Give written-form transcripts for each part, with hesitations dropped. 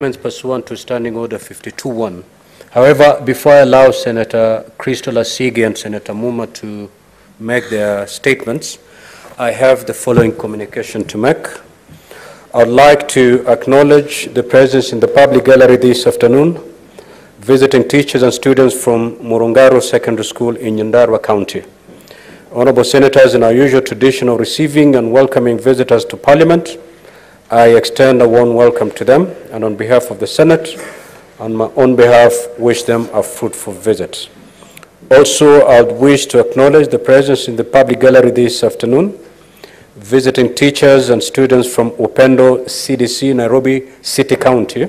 Pursuant to Standing Order 52-1. However, before I allow Senator Crystal Lasegi and Senator Muma to make their statements, I have the following communication to make. I'd like to acknowledge the presence in the public gallery this afternoon, visiting teachers and students from Morongaro Secondary School in Nyandarua County. Honorable Senators, in our usual tradition of receiving and welcoming visitors to Parliament, I extend a warm welcome to them, and on behalf of the Senate, on my own behalf, wish them a fruitful visit. Also, I would wish to acknowledge the presence in the public gallery this afternoon, visiting teachers and students from Upendo CDC, Nairobi City County.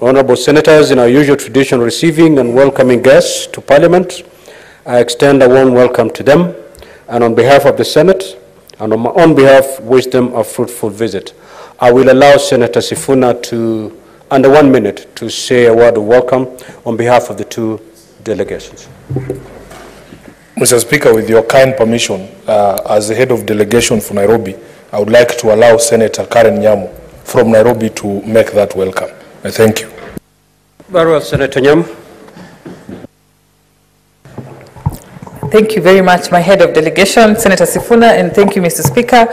Honorable Senators, in our usual tradition, receiving and welcoming guests to Parliament, I extend a warm welcome to them, and on behalf of the Senate, and on my own behalf, wish them a fruitful visit. I will allow Senator Sifuna to, under 1 minute, to say a word of welcome on behalf of the two delegations. Mr. Speaker, with your kind permission, as the head of delegation for Nairobi, I would like to allow Senator Karen Nyamu from Nairobi to make that welcome. I thank you. Very well, Senator Nyamu. Thank you very much, my head of delegation, Senator Sifuna, and thank you, Mr. Speaker.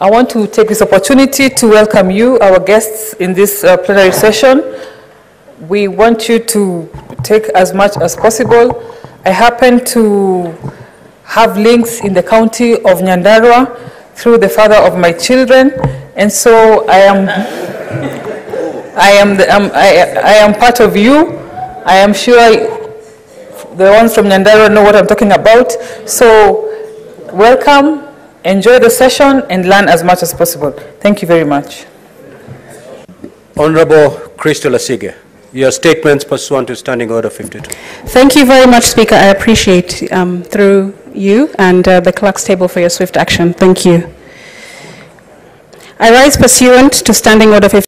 I want to take this opportunity to welcome you, our guests, in this plenary session. We want you to take as much as possible. I happen to have links in the county of Nyandarua through the father of my children, and so I am part of you. I am sure the ones from Nyandarua know what I'm talking about. So, welcome, enjoy the session, and learn as much as possible. Thank you very much. Honorable Crystal Lasegi, your statements pursuant to Standing Order 52. Thank you very much, Speaker. I appreciate through you and the clerk's table for your swift action. Thank you. I rise pursuant to Standing Order 52.